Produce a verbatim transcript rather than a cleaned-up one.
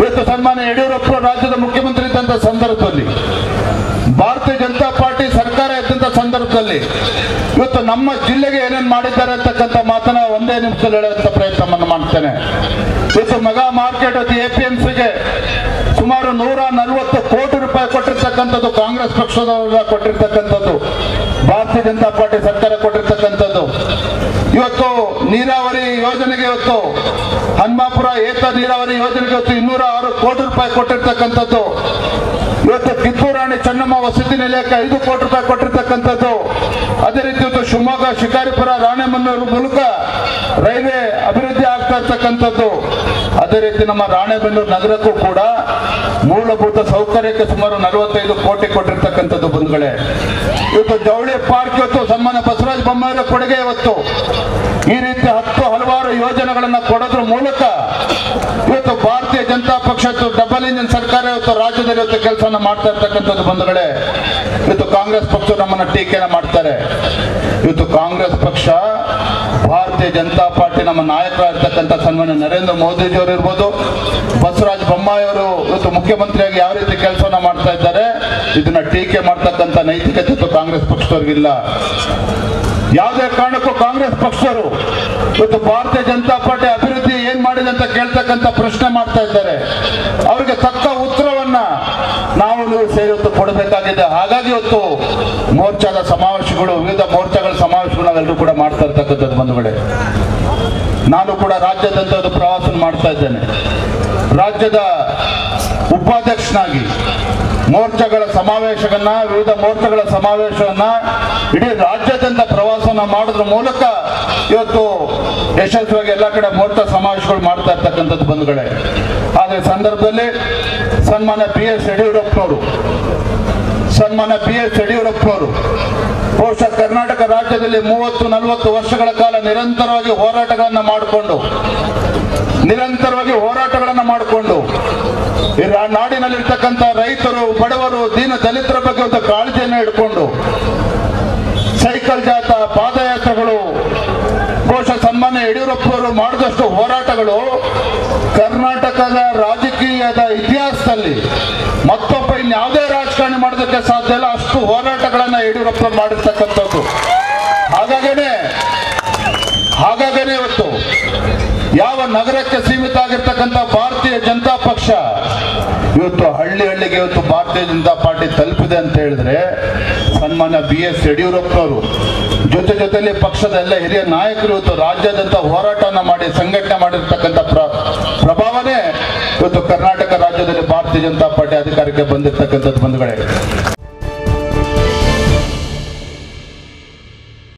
ಇವತ್ತು ಸನ್ಮಾನ್ಯ ಯಡಿಯೂರಪ್ಪ ರಾಜ್ಯದ ಮುಖ್ಯಮಂತ್ರಿ ಇದ್ದಂತ ಸಂದರ್ಭದಲ್ಲಿ ಭಾರತೀಯ ಜನತಾ ಪಾರ್ಟಿ ಸರ್ಕಾರ ಇದ್ದಂತ ಸಂದರ್ಭದಲ್ಲಿ ಇವತ್ತು ನಮ್ಮ ಜಿಲ್ಲೆಗೆ ಏನೇನ್ ಮಾಡಿದ್ದಾರೆ ಅಂತಕ್ಕಂತ ಮಾತನ್ನ ಒಂದೇ ನಿಮಿಷದಲ್ಲಿ ಹೇಳುವಂತ ಪ್ರಯತ್ನವನ್ನು ಮಾಡ್ತೇನೆ. ಇವತ್ತು ಮೆಗಾ ಮಾರ್ಕೆಟ್ ಅತಿ ಎಪಿಎಂಸಿಗೆ ಸುಮಾರು ನೂರ ನಲವತ್ತು ಕೋಟಿ ರೂಪಾಯಿ ಕೊಟ್ಟಿರ್ತಕ್ಕಂಥದ್ದು ಕಾಂಗ್ರೆಸ್ ಪಕ್ಷದವರ ಕೊಟ್ಟಿರ್ತಕ್ಕಂಥದ್ದು ಭಾರತೀಯ ಜನತಾ ಪಾರ್ಟಿ ಸರ್ಕಾರ ಕೊಟ್ಟಿರ್ತಕ್ಕಂಥದ್ದು. ಇವತ್ತು ನೀರಾವರಿ ಯೋಜನೆಗೆ ಇವತ್ತು ಹನುಮಾಪುರ ಏತ ನೀರಾವರಿ ಯೋಜನೆಗೆ ಇವತ್ತು ಇನ್ನೂರ ಆರು ಕೋಟಿ ರೂಪಾಯಿ ಕೊಟ್ಟಿರ್ತಕ್ಕಂಥದ್ದು. ಇವತ್ತು ಕಿತ್ತೂರಾಣಿ ಚೆನ್ನಮ್ಮ ವಸತಿ ನಿಲಯಕ್ಕೆ ಐದು ಕೋಟಿ ರೂಪಾಯಿ ಕೊಟ್ಟಿರ್ತಕ್ಕಂಥದ್ದು. ಅದೇ ರೀತಿ ಇವತ್ತು ಶಿವಮೊಗ್ಗ ಶಿಕಾರಿಪುರ ರಾಣೆಬೆನ್ನೂರು ಮೂಲಕ ರೈಲ್ವೆ ಅಭಿವೃದ್ಧಿ ಆಗ್ತಾ ಇರ್ತಕ್ಕಂಥದ್ದು. ಅದೇ ರೀತಿ ನಮ್ಮ ರಾಣೆಬೆನ್ನೂರು ನಗರಕ್ಕೂ ಕೂಡ ಮೂಲಭೂತ ಸೌಕರ್ಯಕ್ಕೆ ಸುಮಾರು ನಲವತ್ತೈದು ಕೋಟಿ ಕೊಟ್ಟಿರ್ತಕ್ಕಂಥದ್ದು. ಬಂಧುಗಳೇ, ಇವತ್ತು ಜವಳಿ ಪಾರ್ಕ್ ಇವತ್ತು ಸನ್ಮಾನ್ಯ ಬಸವರಾಜ ಬೊಮ್ಮಾಯಿ ಕೊಡುಗೆ. ಇವತ್ತು ಈ ರೀತಿ ಹತ್ತು ಹಲವಾರು ಯೋಜನೆಗಳನ್ನ ಕೊಡೋದ್ರ ಮೂಲಕ ಇವತ್ತು ಭಾರತೀಯ ಜನತಾ ಪಕ್ಷ ಡಬಲ್ ಇಂಜಿನ್ ಸರ್ಕಾರ ಇವತ್ತು ರಾಜ್ಯದಲ್ಲಿ ಇವತ್ತು ಕೆಲಸವನ್ನು ಮಾಡ್ತಾ ಇರ್ತಕ್ಕಂಥದ್ದು. ಬಂಧುಗಳೇ, ಇವತ್ತು ಕಾಂಗ್ರೆಸ್ ಪಕ್ಷ ನಮ್ಮನ್ನ ಟೀಕೆನ ಮಾಡ್ತಾರೆ. ಇವತ್ತು ಕಾಂಗ್ರೆಸ್ ಪಕ್ಷ ಭಾರತೀಯ ಜನತಾ ಪಾರ್ಟಿ ನಮ್ಮ ನಾಯಕರಾಗಿರ್ತಕ್ಕಂಥ ಸನ್ಮಾನ್ಯ ನರೇಂದ್ರ ಮೋದಿಜಿ ಅವರು ಇರ್ಬೋದು, ಬಸವರಾಜ ಬೊಮ್ಮಾಯಿ ಅವರು ಇವತ್ತು ಮುಖ್ಯಮಂತ್ರಿಯಾಗಿ ಯಾವ ರೀತಿ ಕೆಲಸವನ್ನ ಮಾಡ್ತಾ ಇದ್ದಾರೆ ಇದನ್ನ ಟೀಕೆ ಮಾಡ್ತಕ್ಕಂಥ ನೈತಿಕತೆ ಕಾಂಗ್ರೆಸ್ ಪಕ್ಷದವ್ರಿಗಿಲ್ಲ. ಯಾವುದೇ ಕಾರಣಕ್ಕೂ ಕಾಂಗ್ರೆಸ್ ಪಕ್ಷರು ಇವತ್ತು ಭಾರತೀಯ ಜನತಾ ಪಾರ್ಟಿ ಅಭಿವೃದ್ಧಿ ಏನ್ ಮಾಡಿದೆ ಅಂತ ಕೇಳ್ತಕ್ಕಂಥ ಪ್ರಶ್ನೆ ಮಾಡ್ತಾ ಇದ್ದಾರೆ. ಅವರಿಗೆ ತಕ್ಕ ಉತ್ತರವನ್ನ ನಾವು ನೀವು ಸೇರಿ ಇವತ್ತು ಕೊಡಬೇಕಾಗಿದೆ. ಹಾಗಾಗಿ ಇವತ್ತು ಮೋರ್ಚಾದ ಸಮಾವೇಶಗಳು, ವಿವಿಧ ಮೋರ್ಚಾಗಳ ಸಮಾವೇಶಗಳು ನಾವೆಲ್ಲರೂ ಕೂಡ ಮಾಡ್ತಾ ಇರ್ತಕ್ಕಂಥದ್ದು. ಬಂಧುಗಳೇ, ನಾನು ಕೂಡ ರಾಜ್ಯಾದ್ಯಂತ ಒಂದು ಪ್ರವಾಸ ಮಾಡ್ತಾ ಇದ್ದೇನೆ. ರಾಜ್ಯದ ಉಪಾಧ್ಯಕ್ಷನಾಗಿ ಮೋರ್ಚಾಗಳ ಸಮಾವೇಶಗಳನ್ನ, ವಿವಿಧ ಮೋರ್ಚಾಗಳ ಸಮಾವೇಶವನ್ನ ಇಡೀ ರಾಜ್ಯಾದ್ಯಂತ ಪ್ರವಾಸನ ಮಾಡೋದ್ರ ಮೂಲಕ ಇವತ್ತು ಯಶಸ್ವಿಯಾಗಿ ಎಲ್ಲ ಕಡೆ ಮೋರ್ಚಾ ಸಮಾವೇಶಗಳು ಮಾಡ್ತಾ ಇರ್ತಕ್ಕಂಥದ್ದು. ಬಂಧುಗಳೇ, ಆದ್ರೆ ಸಂದರ್ಭದಲ್ಲಿ ಸನ್ಮಾನ್ಯ ಬಿ ಎಸ್ ಯಡ್ಯೂರಪ್ಪನವರು ಸನ್ಮಾನ್ಯ ಬಿ ಎಸ್ ಯಡ್ಯೂರಪ್ಪನವರು ಬಹುಶಃ ಕರ್ನಾಟಕ ರಾಜ್ಯದಲ್ಲಿ ಮೂವತ್ತು ನಲವತ್ತು ವರ್ಷಗಳ ಕಾಲ ನಿರಂತರವಾಗಿ ಹೋರಾಟಗಳನ್ನು ಮಾಡಿಕೊಂಡು ನಿರಂತರವಾಗಿ ಹೋರಾಟಗಳನ್ನು ಮಾಡಿಕೊಂಡು ನಾಡಿನಲ್ಲಿರ್ತಕ್ಕಂಥ ರೈತರು, ಬಡವರು, ದೀನ ದಲಿತರ ಬಗ್ಗೆ ಒಂದು ಕಾಳಜಿಯನ್ನು ಇಟ್ಕೊಂಡು ಸೈಕಲ್ ಜಾಥಾ, ಪಾದಯಾತ್ರೆಗಳು, ಬಹುಶಃ ಸನ್ಮಾನ್ಯ ಯಡಿಯೂರಪ್ಪನವರು ಮಾಡಿದಷ್ಟು ಹೋರಾಟಗಳು ಕರ್ನಾಟಕದ ರಾಜಕೀಯದ ಇತಿಹಾಸದಲ್ಲಿ ಮತ್ತೊಬ್ಬ ಇನ್ಯಾವುದೇ ರಾಜಕಾರಣಿ ಮಾಡೋದಕ್ಕೆ ಸಾಧ್ಯ ಇಲ್ಲ. ಅಷ್ಟು ಹೋರಾಟಗಳನ್ನ ಯಡಿಯೂರಪ್ಪ ಮಾಡಿರ್ತಕ್ಕಂಥದ್ದು. ಹಾಗಾಗೇನೆ ಹಾಗಾಗೇನೆ ಇವತ್ತು ಯಾವ ನಗರಕ್ಕೆ ಸೀಮಿತ ಆಗಿರ್ತಕ್ಕಂಥ ಭಾರತೀಯ ಜನತಾ ಪಕ್ಷ ಇವತ್ತು ಹಳ್ಳಿ ಹಳ್ಳಿಗೆ ಇವತ್ತು ಭಾರತೀಯ ಜನತಾ ಪಾರ್ಟಿ ತಲುಪಿದೆ ಅಂತ ಹೇಳಿದ್ರೆ ಸನ್ಮಾನ್ಯ ಬಿ ಎಸ್ ಯಡಿಯೂರಪ್ಪನವರು ಜೊತೆ ಜೊತೆಯಲ್ಲಿ ಪಕ್ಷದ ಎಲ್ಲ ಹಿರಿಯ ನಾಯಕರು ಇವತ್ತು ರಾಜ್ಯಾದ್ಯಂತ ಹೋರಾಟವನ್ನು ಮಾಡಿ ಸಂಘಟನೆ ಮಾಡಿರ್ತಕ್ಕಂಥ ಪ್ರಭಾವನೆ ಇವತ್ತು ಕರ್ನಾಟಕ ರಾಜ್ಯದಲ್ಲಿ ಭಾರತೀಯ ಜನತಾ ಪಾರ್ಟಿ ಅಧಿಕಾರಕ್ಕೆ ಬಂದಿರ್ತಕ್ಕಂಥದ್ದು. ಬಂಧುಗಳೇ,